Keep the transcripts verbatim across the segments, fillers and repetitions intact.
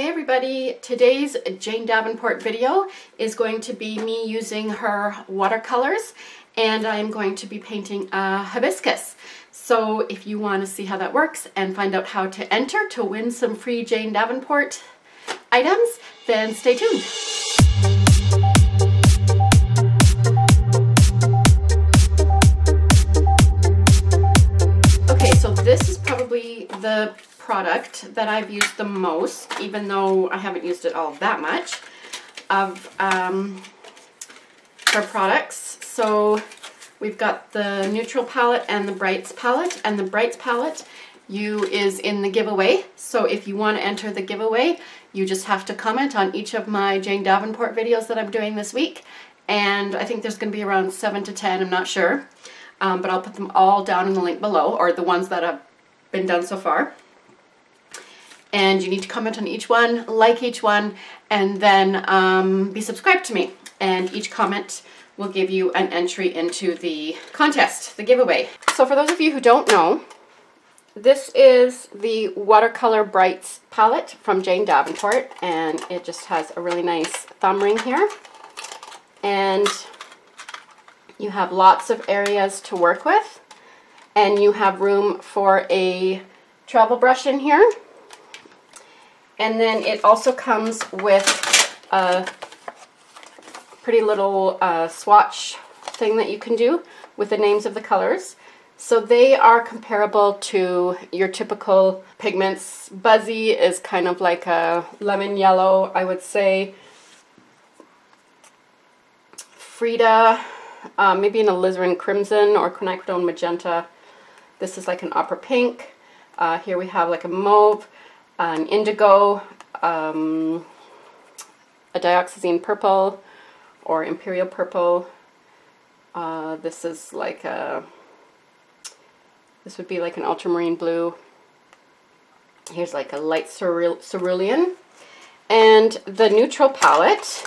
Hey everybody, today's Jane Davenport video is going to be me using her watercolors, and I'm going to be painting a hibiscus. So if you want to see how that works and find out how to enter to win some free Jane Davenport items, then stay tuned. Okay, so this is probably the product that I've used the most, even though I haven't used it all that much, of um, her products. So we've got the neutral palette and the brights palette, and the brights palette you is in the giveaway. So if you want to enter the giveaway, you just have to comment on each of my Jane Davenport videos that I'm doing this week, and I think there's going to be around seven to ten, I'm not sure, um, but I'll put them all down in the link below, or the ones that have been done so far. And you need to comment on each one, like each one, and then um, be subscribed to me. And each comment will give you an entry into the contest, the giveaway. So for those of you who don't know, this is the Watercolor Brights palette from Jane Davenport, and it just has a really nice thumb ring here. And you have lots of areas to work with, and you have room for a travel brush in here. And then it also comes with a pretty little uh, swatch thing that you can do with the names of the colors. So they are comparable to your typical pigments. Buzzy is kind of like a lemon yellow, I would say. Frida, uh, maybe an alizarin crimson or quinacridone magenta. This is like an opera pink. Uh, here we have like a mauve, an indigo, um, a dioxazine purple or imperial purple. Uh, this is like a, this would be like an ultramarine blue. Here's like a light cerule cerulean. And the neutral palette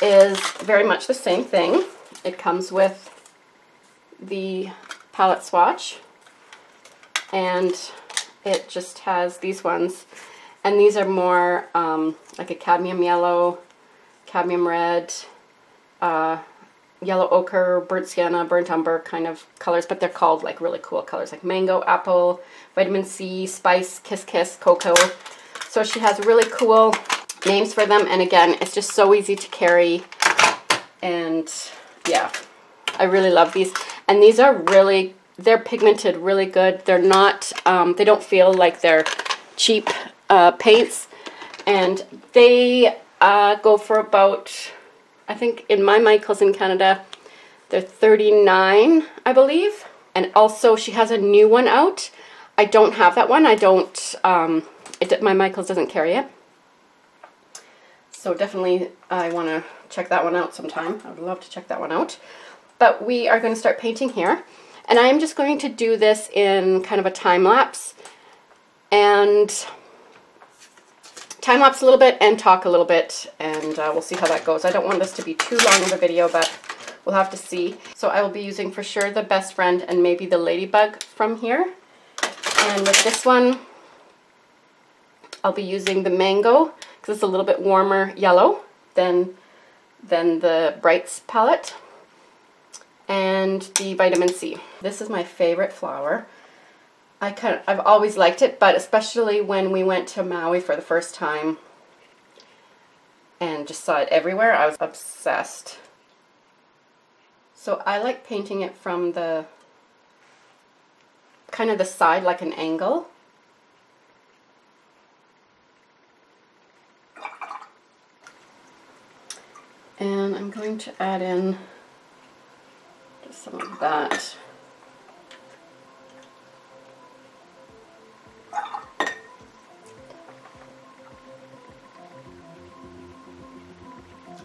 is very much the same thing. It comes with the palette swatch, and it just has these ones, and these are more um, like a cadmium yellow, cadmium red, uh, yellow ochre, burnt sienna, burnt umber kind of colors, but they're called like really cool colors like mango, apple, vitamin C, spice, kiss kiss, cocoa. So she has really cool names for them, and again, it's just so easy to carry, and yeah, I really love these. And these are really cool. They're pigmented really good. They're not, um, they don't feel like they're cheap uh, paints. And they uh, go for about, I think in my Michaels in Canada, they're thirty-nine, I believe. And also she has a new one out. I don't have that one. I don't, um, it, my Michaels doesn't carry it. So definitely I want to check that one out sometime. I would love to check that one out. But we are going to start painting here. And I'm just going to do this in kind of a time-lapse, and time-lapse a little bit and talk a little bit, and uh, we'll see how that goes. I don't want this to be too long of a video, but we'll have to see. So I will be using for sure the Best Friend and maybe the Ladybug from here. And with this one, I'll be using the Mango, because it's a little bit warmer yellow than, than the Brights palette. And the vitamin C. This is my favorite flower. I kind of, I've always liked it, but especially when we went to Maui for the first time and just saw it everywhere, I was obsessed. So I like painting it from the kind of the side, like an angle. And I'm going to add in some of that.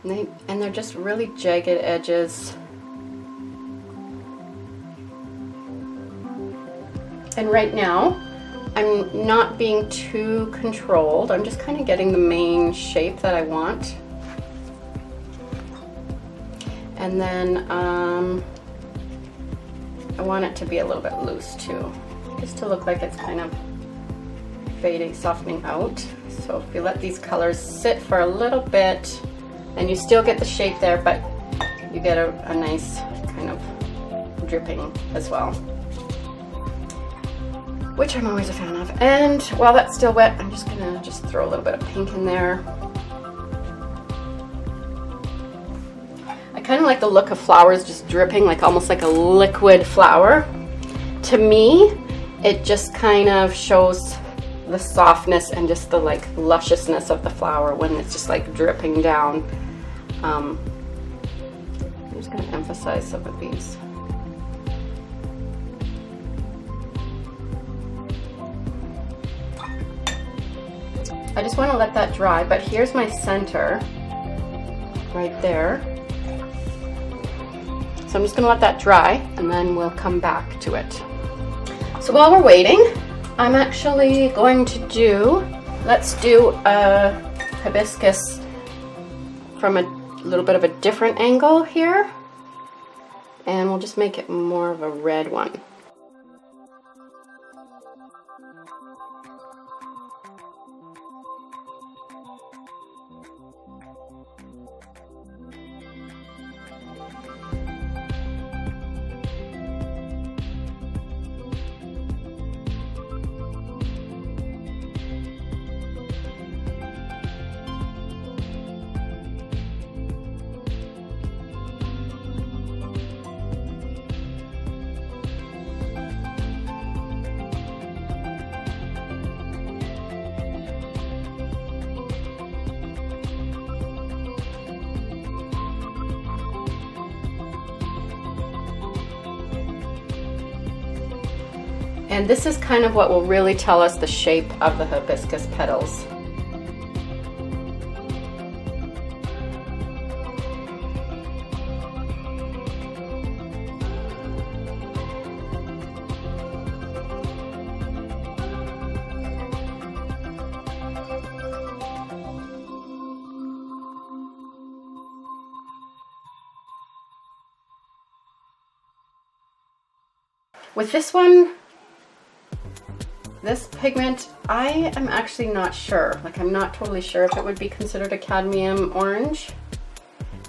And, they, and they're just really jagged edges. And right now, I'm not being too controlled. I'm just kind of getting the main shape that I want. And then, um, I want it to be a little bit loose too, just to look like it's kind of fading, softening out. So if you let these colors sit for a little bit, and you still get the shape there, but you get a, a nice kind of dripping as well, which I'm always a fan of. And while that's still wet, I'm just gonna just throw a little bit of pink in there. I kind of like the look of flowers just dripping, like almost like a liquid flower. To me, it just kind of shows the softness and just the like lusciousness of the flower when it's just like dripping down. Um, I'm just gonna emphasize some of these. I just want to let that dry, but here's my center right there. So I'm just going to let that dry and then we'll come back to it. So while we're waiting, I'm actually going to do, let's do a hibiscus from a little bit of a different angle here. And we'll just make it more of a red one. And this is kind of what will really tell us the shape of the hibiscus petals. With this one, this pigment, I am actually not sure. Like, I'm not totally sure if it would be considered a cadmium orange.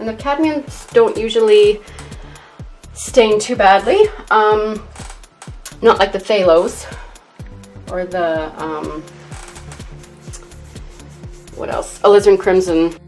And the cadmiums don't usually stain too badly. Um, not like the phthalates or the, um, what else? Alizarin Crimson.